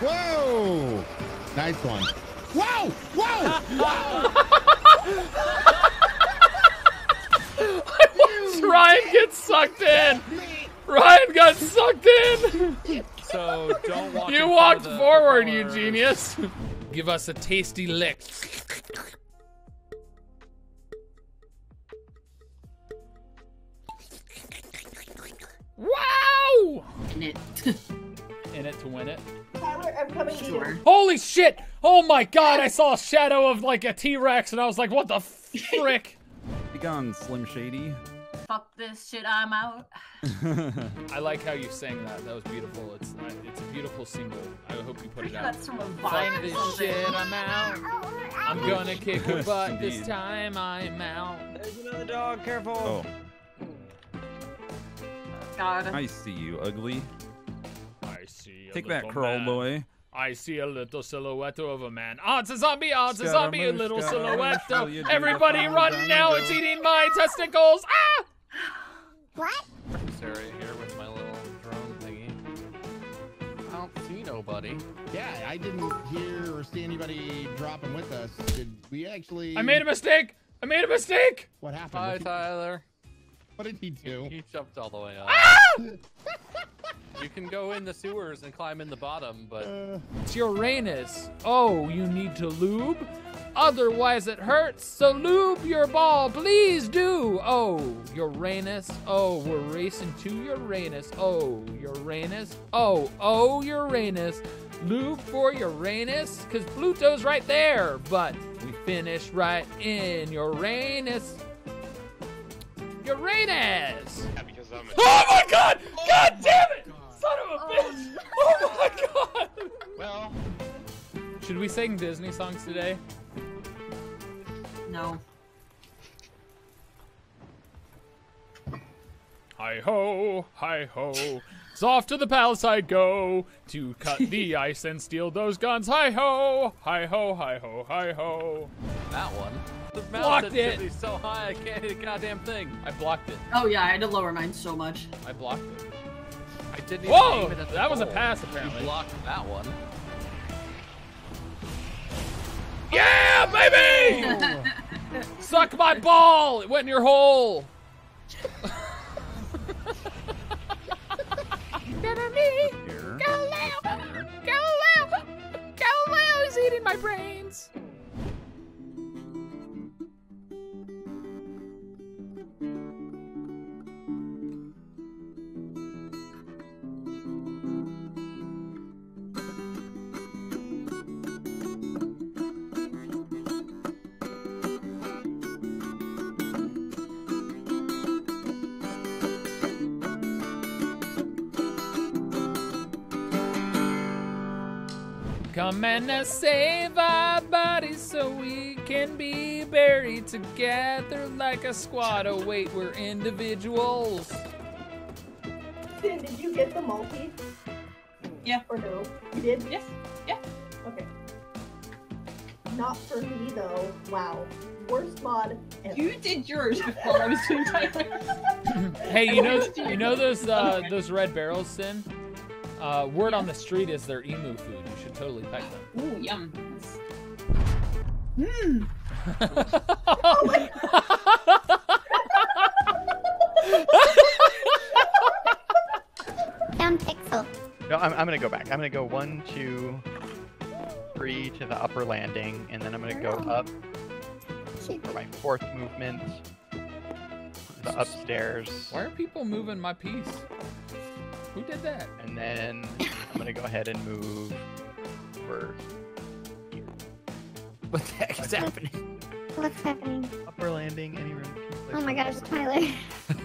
Whoa! Nice one. Whoa! Whoa! Whoa! I watched Ryan get sucked in. Ryan got sucked in. So don't walk. You walked forward, you genius. Give us a tasty lick. Wow! In it. In it to win it. Tyler, I'm coming to you. Holy shit! Oh my god, I saw a shadow of like a T-Rex and I was like, what the frick? Be gone, Slim Shady. Fuck this shit, I'm out. I like how you sang that. That was beautiful. It's a beautiful single. I hope you put it out. That's from a Fuck this shit, I'm out. I'm gonna kick your butt this time, I'm out. There's another dog, careful. Oh. God. I see you, ugly. I see you. Take that, Crawl Boy. I see a little silhouette of a man. Oh, it's a zombie. Oh, it's a zombie. A little silhouette. Everybody run now. It's eating my testicles. Ah! What? Sarah here with my little drone thingy. I don't see nobody. Yeah, I didn't hear or see anybody dropping with us. Did we actually? I made a mistake. I made a mistake. What happened? Hi, Tyler. What did he do? He jumped all the way up. Ah! You can go in the sewers and climb in the bottom, but... It's Uranus. Oh, you need to lube? Otherwise it hurts, so lube your ball, please do. Oh, Uranus. Oh, we're racing to Uranus. Oh, Uranus. Oh, oh, Uranus. Lube for Uranus, because Pluto's right there, but we finish right in Uranus. Uranus! Yeah, oh my god! Oh god damn it! God. Son of a bitch! Oh my god! Well, should we sing Disney songs today? No. Hi ho, hi ho. It's off to the palace I go to cut the ice and steal those guns. Hi ho, hi ho, hi ho, hi ho. That one. The blocked it! So high, I can't hit a goddamn thing. I blocked it. Oh yeah, I had to lower mine so much. I blocked it. I didn't even aim it at the that goal. Was a pass apparently. You blocked that one. Yeah, baby! Suck my ball! It went in your hole. Remember me? Go loud! Go loud! Go loud! He's eating my brains. Come and save our bodies so we can be buried together like a squad. Oh wait, we're individuals. Sin, did you get the multi? Yeah. Or no? You did? Yes. Yeah. Okay. Not for me though. Wow. Worst mod ever. You did yours before I was doing Tyler. Hey, you know those red barrels, Sin? Word on the street is they're emu food. You should totally pack them. Ooh, yum. Mmm. Oh my God. Down pixel. No, I'm gonna go back. I'm gonna go 1, 2, 3 to the upper landing, and then I'm gonna go up for my fourth movement. The upstairs. Why are people moving my piece? Who did that? And then I'm gonna go ahead and move over here. What the heck is happening? What's happening? Upper landing, any room. Oh my gosh, Tyler.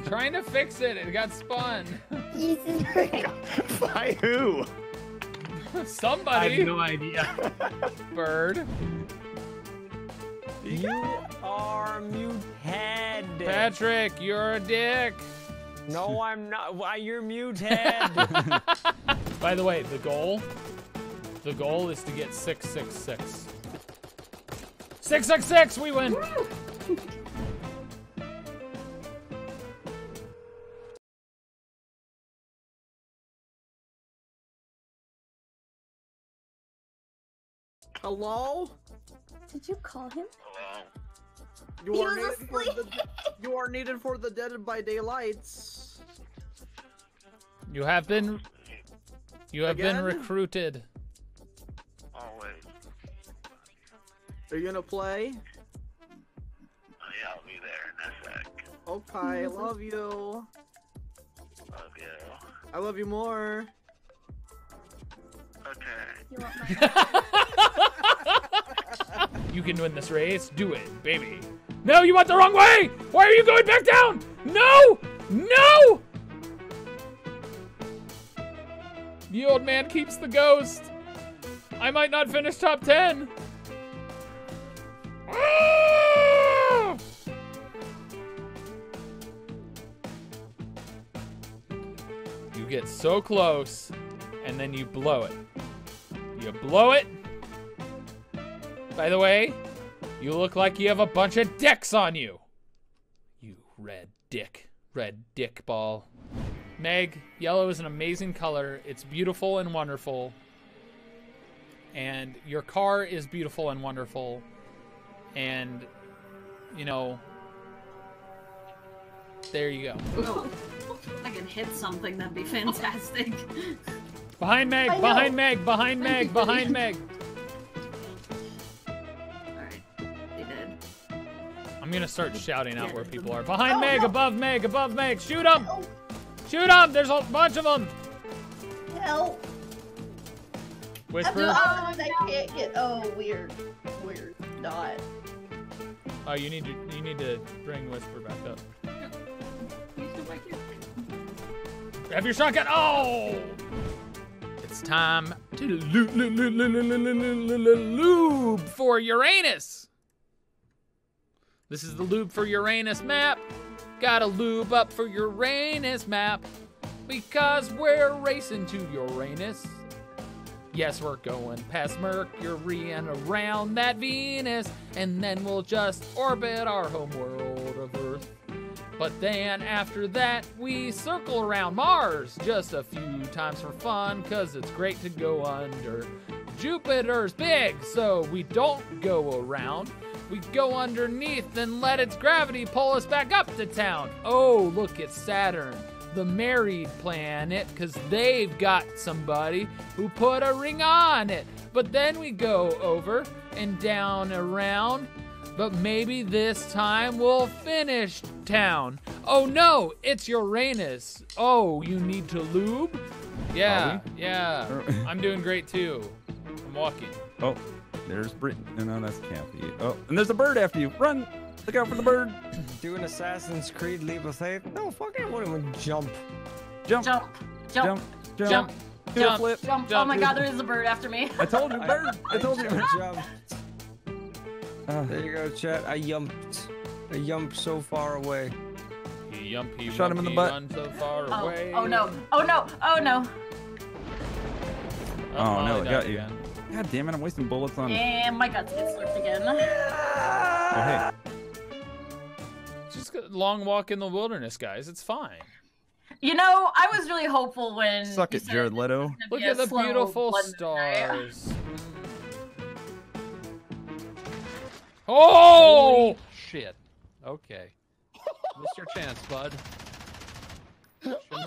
Trying to fix it, it got spun. Jesus Christ. By who? Somebody. I have no idea. Bird. You are muted. Patrick, you're a dick. No, I'm not. Why, you're muted. By the way, the goal is to get 666. 666, we win. Hello? Did you call him? Hello? You are needed for the Dead by Daylights. You have been recruited. Always. Are you gonna play? Oh, yeah, I'll be there in a sec. Okay, I love you. Love you. I love you more. Okay. You want my You can win this race. Do it, baby. No, you went the wrong way! Why are you going back down? No! No! The old man keeps the ghost. I might not finish top 10. Ah! You get so close, and then you blow it. You blow it. By the way, you look like you have a bunch of dicks on you. You red dick ball. Meg, yellow is an amazing color. It's beautiful and wonderful. And your car is beautiful and wonderful. And, you know, there you go. Oh, if I can hit something, that'd be fantastic. Behind Meg, behind Meg, behind Meg, behind Meg. Alright, they did. I'm gonna start shouting out where people are. Behind Meg, above Meg, above Meg. Shoot them! Shoot them! There's a bunch of them! Help! Whisper. Oh, I can't get. Oh, weird. Weird. Not. Oh, you need to bring Whisper back up. He's still back here. Grab your shotgun. Oh! It's time to lube for Uranus. This is the lube for Uranus map. Gotta lube up for Uranus map because we're racing to Uranus. Yes, we're going past Mercury and around that Venus, and then we'll just orbit our home world of Earth. But then after that, we circle around Mars just a few times for fun, cause it's great to go under. Jupiter's big, so we don't go around. We go underneath and let its gravity pull us back up to town. Oh, look, it's Saturn, the married planet, cause they've got somebody who put a ring on it. But then we go over and down around, but maybe this time we'll finish town. Oh no, it's Uranus. Oh, you need to lube? Yeah, yeah. I'm doing great too. I'm walking. Oh, there's Britt. No, that's Kathy. Oh, and there's a bird after you. Run! Look out for the bird. Do an Assassin's Creed leap of faith. No, fuck, I won't even jump. Jump. Jump. Jump. Jump. Jump. Jump. Flip. Jump. Oh my god, there is a bird after me. I told you, bird. I told you. Jump. There you go, chat. I yumped so far away. He shot him in the butt. So far away. Oh no. Oh no. Oh no. Oh no, it got you. God damn it, I'm wasting bullets on. And my guts get slurped again. Oh, hey. Just a long walk in the wilderness, guys. It's fine. You know, I was really hopeful when. Suck it, Jared Leto. Look at the beautiful stars. Oh! Holy shit. Okay. Missed your chance, bud.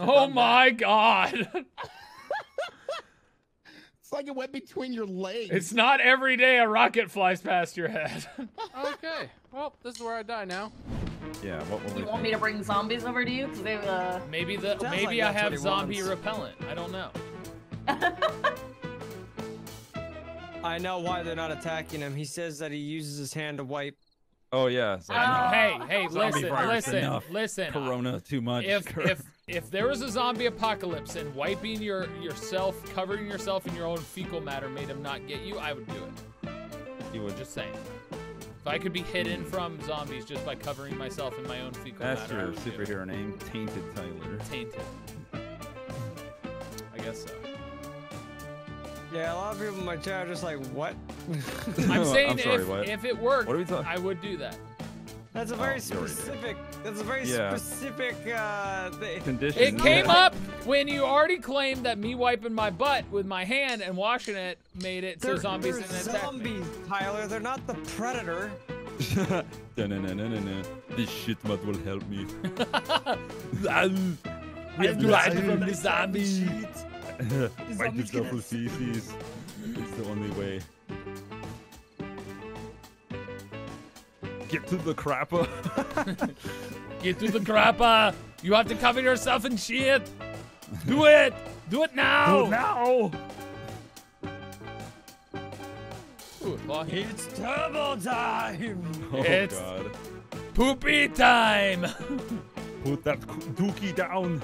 Oh my god. It's like it went between your legs. It's not every day a rocket flies past your head. Okay. Well, this is where I die now. Yeah, what will you want me to bring zombies over to you? Cause they, maybe I have zombie repellent. I don't know. I know why they're not attacking him. He says that he uses his hand to wipe. Oh yeah. So hey, listen. Corona too much. If there was a zombie apocalypse and wiping yourself, covering yourself in your own fecal matter made him not get you, I would do it. You would, just saying. If I could be hidden from zombies just by covering myself in my own fecal matter. That's your superhero name, Tainted Tyler. Tainted. I guess so. Yeah, a lot of people in my chat are just like, what? I'm saying, I'm sorry, if it worked, I would do that. That's a very specific. That's a very specific thing. Condition. It came up when you already claimed that me wiping my butt with my hand and washing it made it so zombies didn't attack. Zombies, Tyler. They're not the predator. This shit mud will help me. We have to hide from the zombies. Wipe the double feces. It's the only way. Get to the crapper. Get to the crapper. You have to cover yourself in shit. Do it. Do it now. Do it now. Ooh, it's turbo time. Oh, it's God. Poopy time. Put that dookie down.